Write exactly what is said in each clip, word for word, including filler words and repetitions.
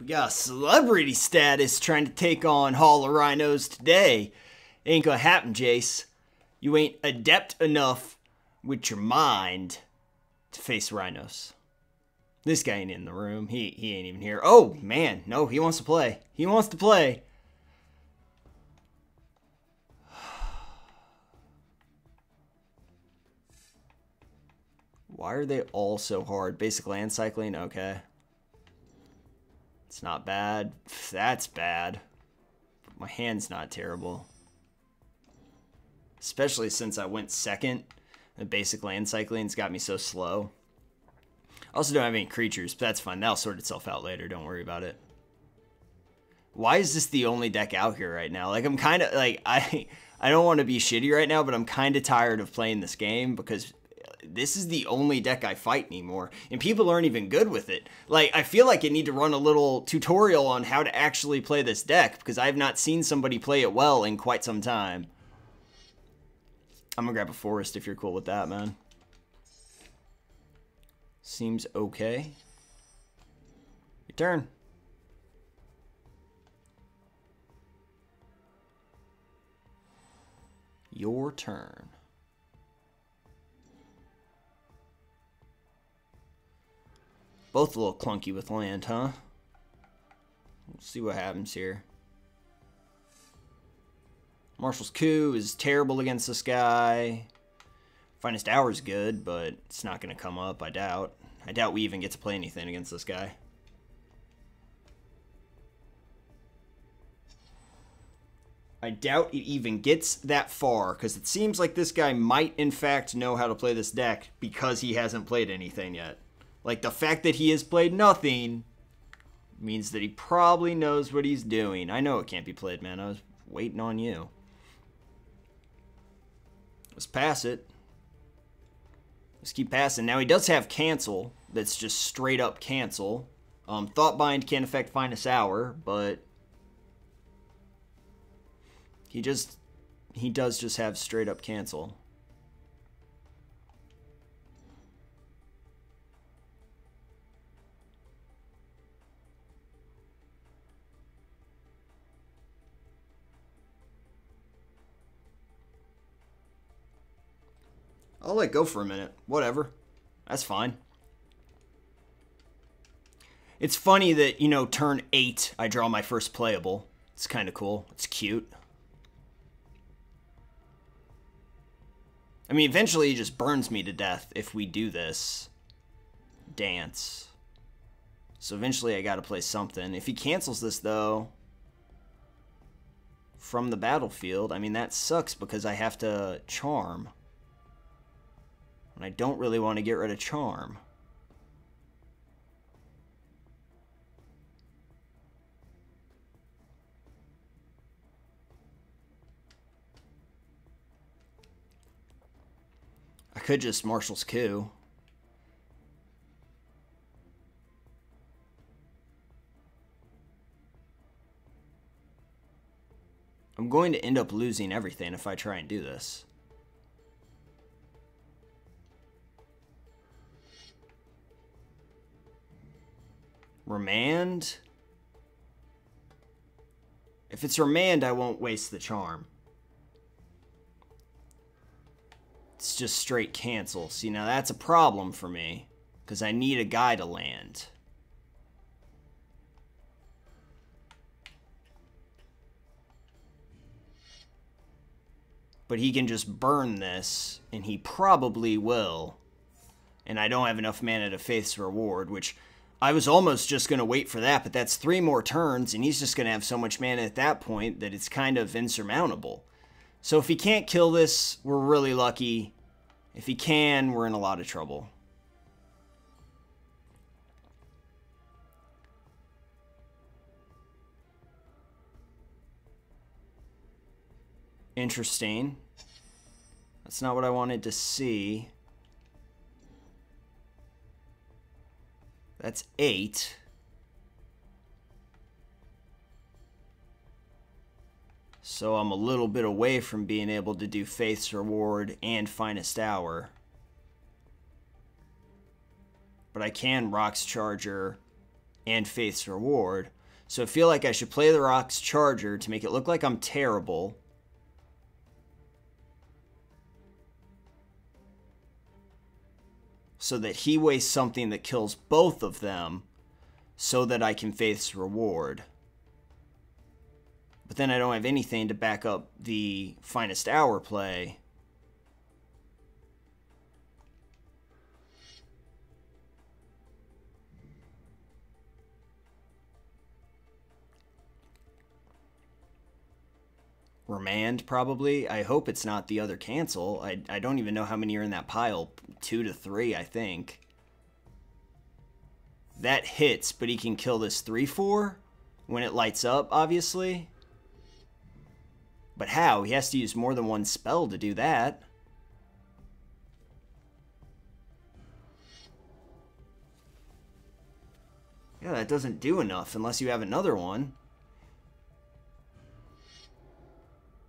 We got celebrity status trying to take on Hall of Rhinos today. Ain't gonna happen, Jace. You ain't adept enough with your mind to face Rhinos. This guy ain't in the room. He, he ain't even here. Oh, man. No, he wants to play. He wants to play. Why are they all so hard? Basic land cycling? Okay. It's not bad. That's bad. My hand's not terrible. Especially since I went second. The basic land cycling's got me so slow. I also don't have any creatures, but that's fine. That'll sort itself out later. Don't worry about it. Why is this the only deck out here right now? Like, I'm kind of, like, I, I don't want to be shitty right now, but I'm kind of tired of playing this game because this is the only deck I fight anymore, and people aren't even good with it. Like, I feel like I need to run a little tutorial on how to actually play this deck, because I have not seen somebody play it well in quite some time. I'm gonna grab a forest if you're cool with that, man. Seems okay. Your turn. Your turn. Both a little clunky with land, huh? We'll see what happens here. Marshall's Coup is terrible against this guy. Finest Hour is good, but it's not going to come up, I doubt. I doubt we even get to play anything against this guy. I doubt it even gets that far, because it seems like this guy might, in fact, know how to play this deck because he hasn't played anything yet. Like, the fact that he has played nothing means that he probably knows what he's doing. I know it can't be played, man. I was waiting on you. Let's pass it. Let's keep passing. Now, he does have cancel. That's just straight-up cancel. Um, Thoughtbind can't affect Finest Hour, but he just... he does just have straight-up cancel. I'll let go for a minute. Whatever. That's fine. It's funny that, you know, turn eight, I draw my first playable. It's kind of cool. It's cute. I mean, eventually he just burns me to death if we do this dance. So eventually I got to play something. If he cancels this, though, from the battlefield, I mean, that sucks because I have to charm. And I don't really want to get rid of Charm. I could just Marshall's Coup. I'm going to end up losing everything if I try and do this. Remand? If it's Remand, I won't waste the Charm. It's just straight cancel. See, now that's a problem for me, because I need a guy to land. But he can just burn this, and he probably will. And I don't have enough mana to Faith's Reward, which... I was almost just going to wait for that, but that's three more turns, and he's just going to have so much mana at that point that it's kind of insurmountable. So if he can't kill this, we're really lucky. If he can, we're in a lot of trouble. Interesting. That's not what I wanted to see. That's eight. So I'm a little bit away from being able to do Faith's Reward and Finest Hour. But I can Rock's Charger and Faith's Reward. So I feel like I should play the Rock's Charger to make it look like I'm terrible. So that he wastes something that kills both of them. So that I can Faith's Reward. But then I don't have anything to back up the Finest Hour play. Remand, probably. I hope it's not the other cancel. I, I don't even know how many are in that pile. Two to three, I think. That hits, but he can kill this three four when it lights up, obviously. But how? He has to use more than one spell to do that. Yeah, that doesn't do enough unless you have another one.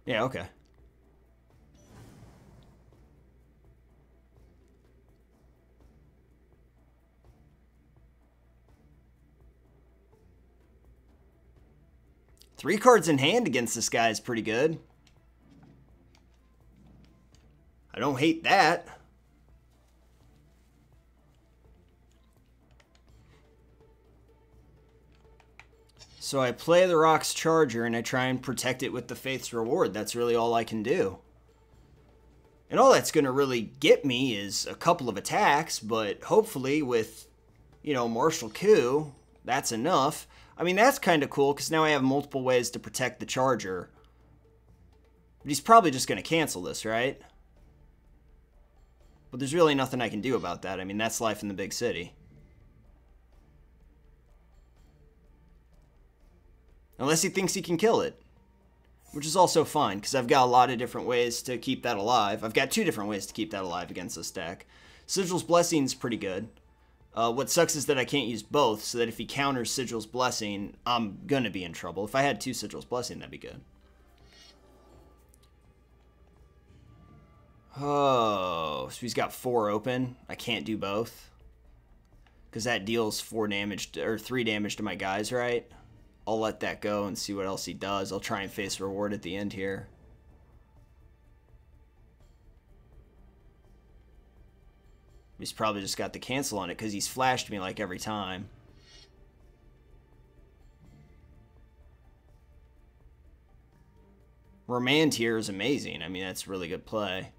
Yeah, okay. Three cards in hand against this guy is pretty good. I don't hate that. So I play the Rock's Charger and I try and protect it with the Faith's Reward. That's really all I can do. And all that's going to really get me is a couple of attacks, but hopefully with, you know, Marshall's Coup, that's enough. I mean, that's kind of cool because now I have multiple ways to protect the Charger. But he's probably just going to cancel this, right? But there's really nothing I can do about that. I mean, that's life in the big city. Unless he thinks he can kill it. Which is also fine, because I've got a lot of different ways to keep that alive. I've got two different ways to keep that alive against this deck. Sigil's Blessing's pretty good. Uh, what sucks is that I can't use both, so that if he counters Sigil's Blessing, I'm going to be in trouble. If I had two Sigil's Blessing, that'd be good. Oh, so he's got four open. I can't do both. Because that deals four damage, to, or three damage to my guys, right? I'll let that go and see what else he does. I'll try and Faith's Reward at the end here. He's probably just got the cancel on it because he's flashed me like every time. Romantier is amazing. I mean, that's really good play.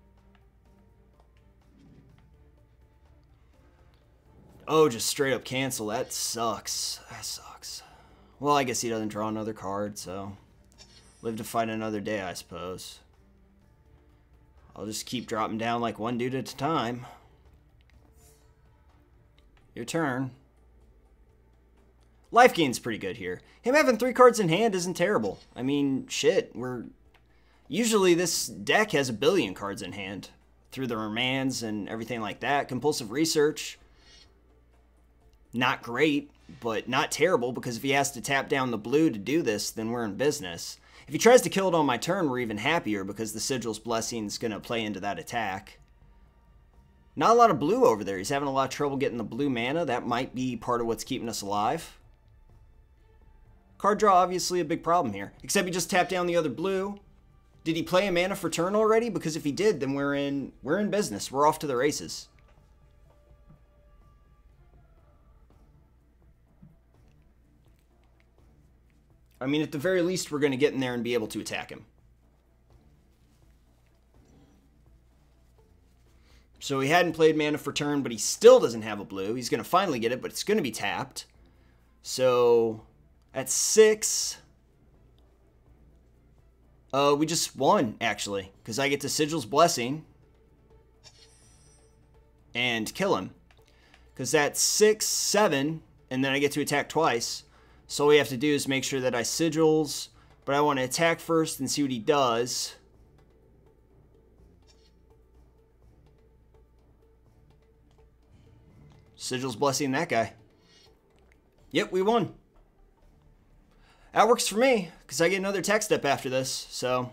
Oh, just straight up cancel. That sucks. That sucks. Well, I guess he doesn't draw another card, so live to fight another day, I suppose. I'll just keep dropping down like one dude at a time. Your turn. Life gain's pretty good here. Him having three cards in hand isn't terrible. I mean, shit, we're... Usually this deck has a billion cards in hand through the remands and everything like that. Compulsive Research, not great. But not terrible, because if he has to tap down the blue to do this, then we're in business. If he tries to kill it on my turn, we're even happier, because the Sigil's Blessing is going to play into that attack. Not a lot of blue over there. He's having a lot of trouble getting the blue mana. That might be part of what's keeping us alive. Card draw, obviously, a big problem here. Except he just tapped down the other blue. Did he play a mana for turn already? Because if he did, then we're in, we're in business. We're off to the races. I mean, at the very least, we're going to get in there and be able to attack him. So he hadn't played mana for turn, but he still doesn't have a blue. He's going to finally get it, but it's going to be tapped. So at six, uh, we just won, actually, because I get to Sigil's Blessing and kill him. Because that's six, seven, and then I get to attack twice. So all we have to do is make sure that I sigils, but I want to attack first and see what he does. Sigil's Blessing that guy. Yep, we won. That works for me, because I get another attack step after this. So,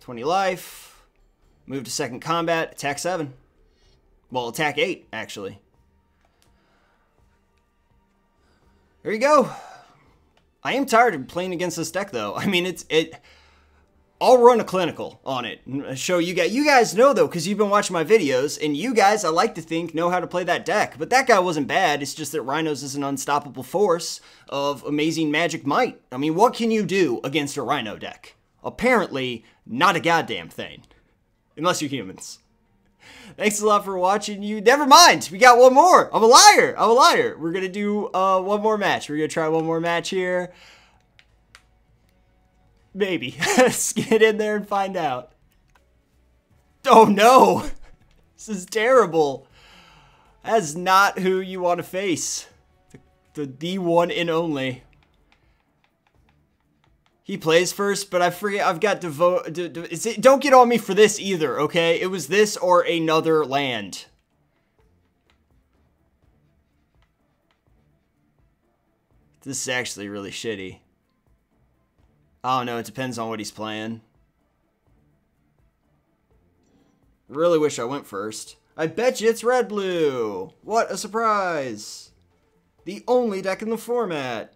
twenty life, move to second combat, attack seven. Well, attack eight, actually. There you go. I am tired of playing against this deck, though. I mean, it's it. I'll run a clinical on it. Show you guys. You guys know, though, because you've been watching my videos, and you guys, I like to think, know how to play that deck. But that guy wasn't bad. It's just that Rhinos is an unstoppable force of amazing magic might. I mean, what can you do against a Rhino deck? Apparently, not a goddamn thing. Unless you're humans. Thanks a lot for watching. You never mind. We got one more. I'm a liar. I'm a liar. We're gonna do uh, one more match. We're gonna try one more match here. Maybe. Let's get in there and find out. Oh no! This is terrible. That's not who you want to face. The, the, the one and only. He plays first, but I forget. I've got devote. De, de, is it, don't get on me for this either, okay? It was this or another land. This is actually really shitty. I don't know. It depends on what he's playing. Really wish I went first. I bet you it's red blue. What a surprise! The only deck in the format.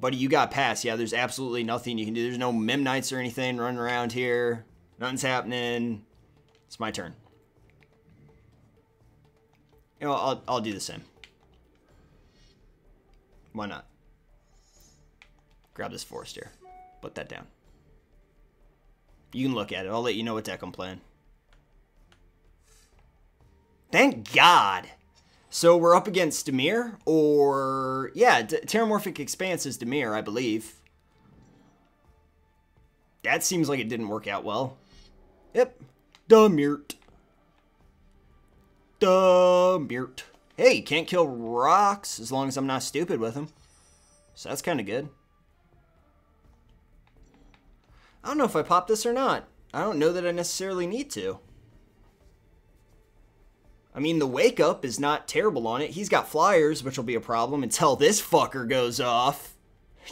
Buddy, you got pass. Yeah, there's absolutely nothing you can do. There's no Memnites or anything running around here. Nothing's happening. It's my turn. You know, I'll, I'll do the same. Why not? Grab this forest here. Put that down. You can look at it. I'll let you know what deck I'm playing. Thank God. So we're up against Dimir, or, yeah, Terramorphic Expanse is Dimir, I believe. That seems like it didn't work out well. Yep. Dimir. Dimir. Hey, can't kill rocks as long as I'm not stupid with them. So that's kind of good. I don't know if I pop this or not. I don't know that I necessarily need to. I mean, the wake up is not terrible on it. He's got flyers, which will be a problem until this fucker goes off.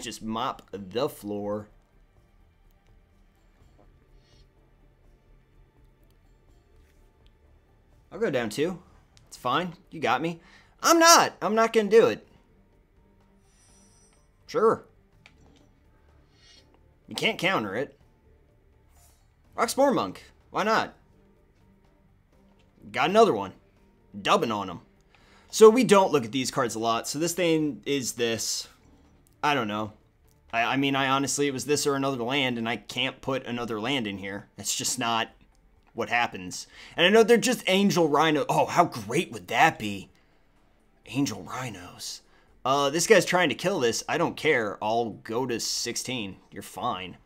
Just mop the floor. I'll go down two. It's fine. You got me. I'm not. I'm not going to do it. Sure. You can't counter it. Rocksmore Monk. Why not? Got another one. Dubbing on them. So we don't look at these cards a lot. So this thing is this. I don't know. I, I mean, I honestly, it was this or another land, and I can't put another land in here. That's just not what happens. And I know they're just Angel Rhino. Oh, how great would that be? Angel Rhinos. Uh, this guy's trying to kill this. I don't care. I'll go to sixteen. You're fine.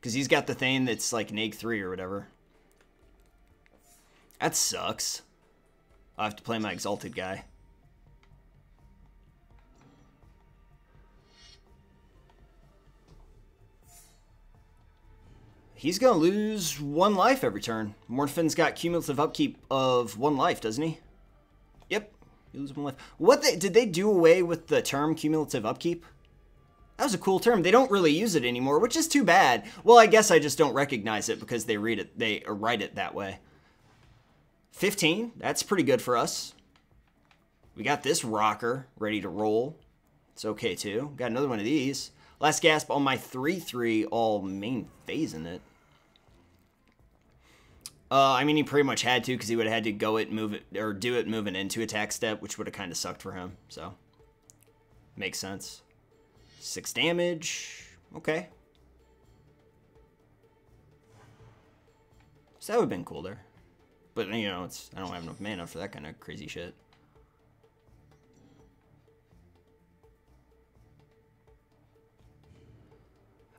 Because he's got the thing that's like neg three or whatever. That sucks. I have to play my Exalted guy. He's going to lose one life every turn. Morphin's got cumulative upkeep of one life, doesn't he? Yep. You lose one life. What they, did they do away with the term cumulative upkeep? That was a cool term. They don't really use it anymore, which is too bad. Well, I guess I just don't recognize it because they read it, they write it that way. fifteen, that's pretty good for us. We got this rocker ready to roll. It's okay too. Got another one of these. Last Gasp on my three three, all main phase in it. Uh, I mean, he pretty much had to because he would have had to go it, move it, or do it, move an into attack step, which would have kind of sucked for him. So, makes sense. Six damage. Okay. So that would have been cooler. But, you know, it's, I don't have enough mana for that kind of crazy shit.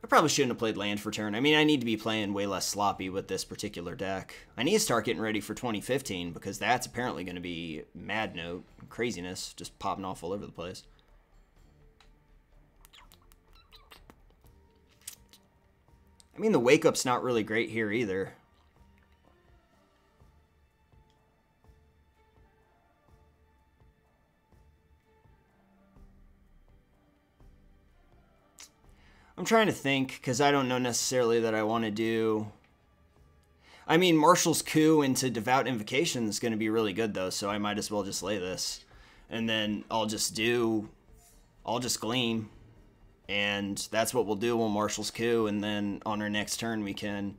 I probably shouldn't have played land for turn. I mean, I need to be playing way less sloppy with this particular deck. I need to start getting ready for twenty fifteen, because that's apparently going to be mad note craziness, just popping off all over the place. I mean, the wake-up's not really great here either. I'm trying to think, because I don't know necessarily that I want to do... I mean, Marshall's Coup into Devout Invocation is going to be really good, though, so I might as well just lay this. And then I'll just do... I'll just Gleam. And that's what we'll do. We'll Marshall's Coup, and then on our next turn we can...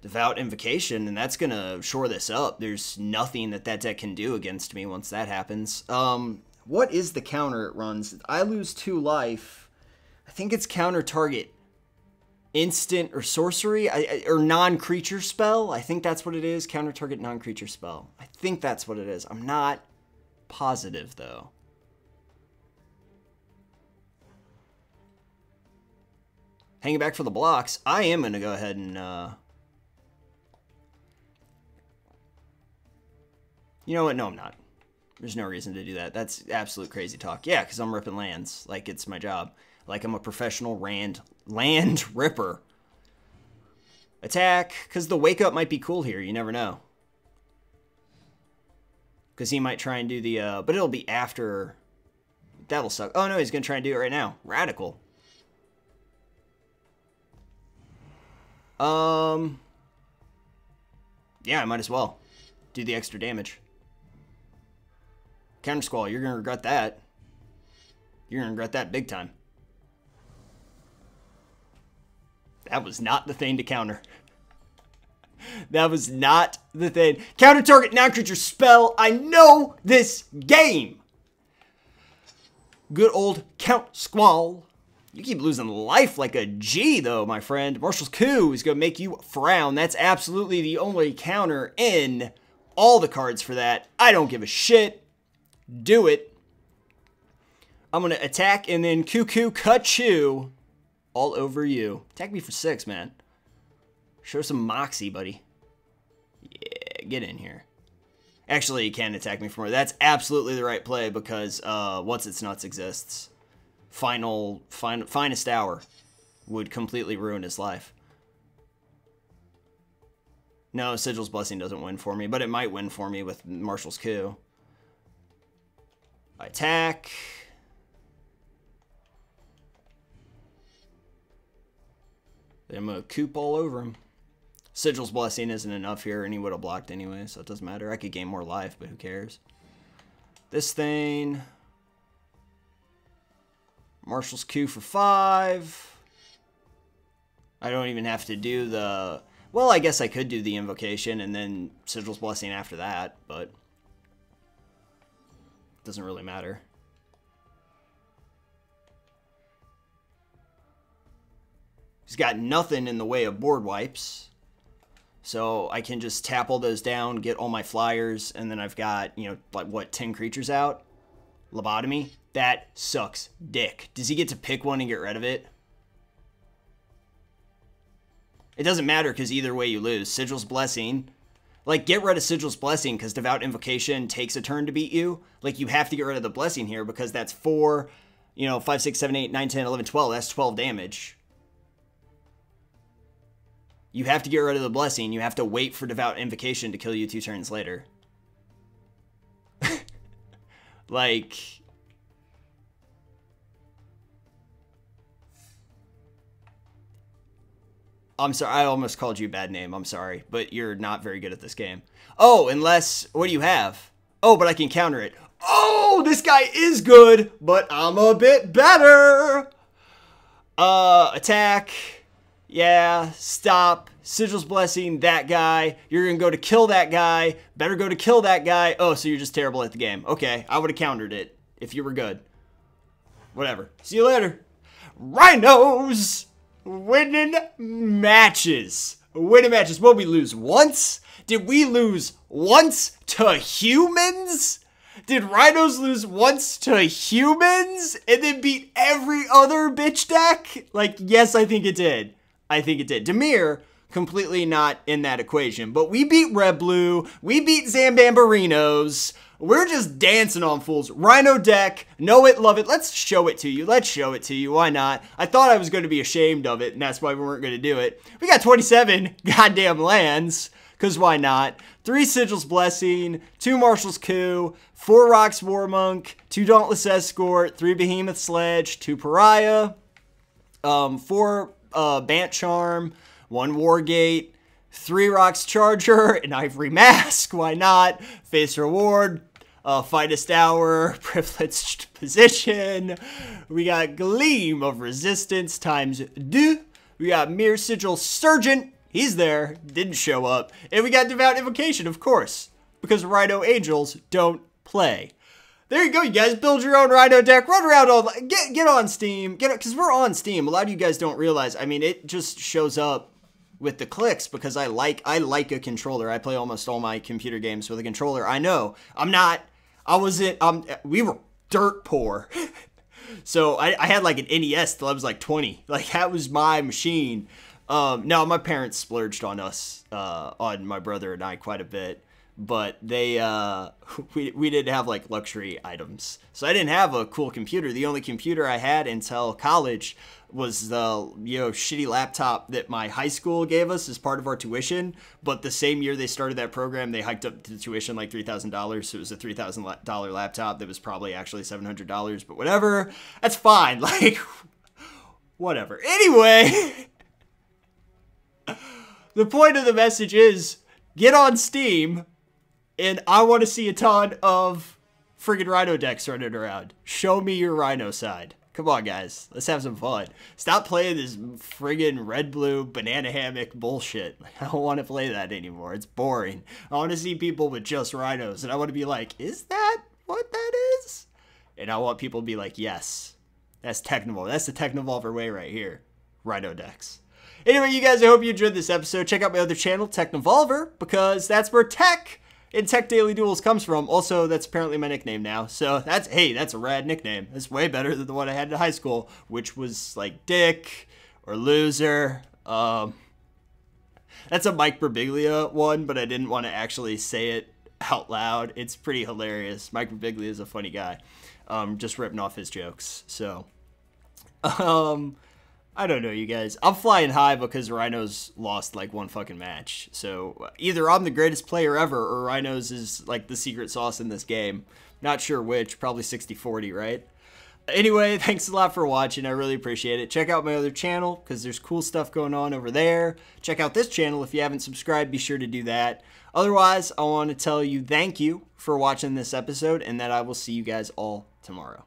Devout Invocation, and that's going to shore this up. There's nothing that that deck can do against me once that happens. Um, what is the counter it runs? I lose two life. I think it's counter target instant or sorcery, I, or non-creature spell. I think that's what it is. Counter target non-creature spell. I think that's what it is. I'm not positive, though. Hanging back for the blocks. I am going to go ahead and... Uh, You know what? No, I'm not. There's no reason to do that. That's absolute crazy talk. Yeah, because I'm ripping lands. Like, it's my job. Like, I'm a professional rand, land ripper. Attack, because the wake up might be cool here. You never know. Because he might try and do the... Uh, but it'll be after... That'll suck. Oh, no, he's going to try and do it right now. Radical. Um. Yeah, I might as well. Do the extra damage. Countersquall, you're gonna regret that. You're gonna regret that big time. That was not the thing to counter. That was not the thing. Counter target non-creature spell. I know this game. Good old Countersquall. You keep losing life like a G, though, my friend. Marshall's Coup is gonna make you frown. That's absolutely the only counter in all the cards for that. I don't give a shit. Do it. I'm going to attack and then cuckoo, ka-choo all over you. Attack me for six, man. Show some moxie, buddy. Yeah, get in here. Actually, you can attack me for more. That's absolutely the right play because uh, What's Its Nuts exists. Final, fin Finest Hour would completely ruin his life. No, Sigil's Blessing doesn't win for me, but it might win for me with Marshall's Coup. Attack. Then I'm going to coop all over him. Sigil's Blessing isn't enough here, and he would have blocked anyway, so it doesn't matter. I could gain more life, but who cares? This thing. Marshall's Coup for five. I don't even have to do the... Well, I guess I could do the Invocation and then Sigil's Blessing after that, but it doesn't really matter. He's got nothing in the way of board wipes, so I can just tap all those down, get all my flyers, and then I've got, you know, like, what, ten creatures out? Lobotomy? That sucks dick. Does he get to pick one and get rid of it? It doesn't matter because either way you lose. Sigil's Blessing. Like, get rid of Sigil's Blessing because Devout Invocation takes a turn to beat you. Like, you have to get rid of the Blessing here because that's four, you know, five, six, seven, eight, nine, ten, eleven, twelve. That's twelve damage. You have to get rid of the Blessing. You have to wait for Devout Invocation to kill you two turns later. Like... I'm sorry, I almost called you a bad name. I'm sorry, but you're not very good at this game. Oh, unless... What do you have? Oh, but I can counter it. Oh, this guy is good, but I'm a bit better. Uh, attack. Yeah, stop. Sigil's Blessing, that guy. You're going to go to kill that guy. Better go to kill that guy. Oh, so you're just terrible at the game. Okay, I would have countered it if you were good. Whatever. See you later. Rhinos! Winning matches. Winning matches. What, we lose once? Did we lose once to humans? Did Rhinos lose once to humans and then beat every other bitch deck? Like, yes, I think it did. I think it did. Dimir, completely not in that equation. But we beat Red Blue. We beat Zambambarinos. We're just dancing on fools. Rhino deck. Know it, love it. Let's show it to you. Let's show it to you. Why not? I thought I was going to be ashamed of it, and that's why we weren't going to do it. We got twenty-seven goddamn lands, because why not? Three Sigil's Blessing, two Marshall's Coup, four Rocksmore Monk, two Dauntless Escort, three Behemoth Sledge, two Pariah, um, four uh, Bant Charm, one War Gate, Three Rock's Charger, an Ivory Mask, why not? Faith's Reward, uh, Finest Hour, Privileged Position. We got Gleam of Resistance times two. We got Mere Sigil Surgeon. He's there, didn't show up. And we got Devout Invocation, of course, because Rhino Angels don't play. There you go, you guys. Build your own Rhino deck. Run around all the... Get, get on Steam. Get Because we're on Steam. A lot of you guys don't realize. I mean, it just shows up with the clicks because I like I like a controller. I play almost all my computer games with a controller. I know. I'm not... I wasn't... Um, we were dirt poor. So I, I had like an N E S till I was like twenty. Like, that was my machine. Um, no, my parents splurged on us, uh, on my brother and I quite a bit. But they, uh, we, we didn't have like luxury items. So I didn't have a cool computer. The only computer I had until college was the, you know, shitty laptop that my high school gave us as part of our tuition. But the same year they started that program, they hiked up the tuition like three thousand dollars. So it was a three thousand dollar laptop that was probably actually seven hundred dollars, but whatever, that's fine. Like, whatever. Anyway, the point of the message is get on Steam. And I want to see a ton of friggin' Rhino decks running around. Show me your Rhino side. Come on, guys. Let's have some fun. Stop playing this friggin' red-blue banana hammock bullshit. I don't want to play that anymore. It's boring. I want to see people with just Rhinos. And I want to be like, is that what that is? And I want people to be like, yes. That's Teknevolver. That's the Teknevolver way right here. Rhino decks. Anyway, you guys, I hope you enjoyed this episode. Check out my other channel, Teknevolver, because that's where tech... and Tech Daily Duels comes from. Also, that's apparently my nickname now. So that's, hey, that's a rad nickname. That's way better than the one I had in high school, which was like Dick or Loser. Um, that's a Mike Birbiglia one, but I didn't want to actually say it out loud. It's pretty hilarious. Mike Birbiglia is a funny guy. Um, just ripping off his jokes. So, um, I don't know, you guys. I'm flying high because Rhinos lost, like, one fucking match. So, either I'm the greatest player ever, or Rhinos is, like, the secret sauce in this game. Not sure which. Probably sixty forty, right? Anyway, thanks a lot for watching. I really appreciate it. Check out my other channel, because there's cool stuff going on over there. Check out this channel. If you haven't subscribed, be sure to do that. Otherwise, I want to tell you thank you for watching this episode, and that I will see you guys all tomorrow.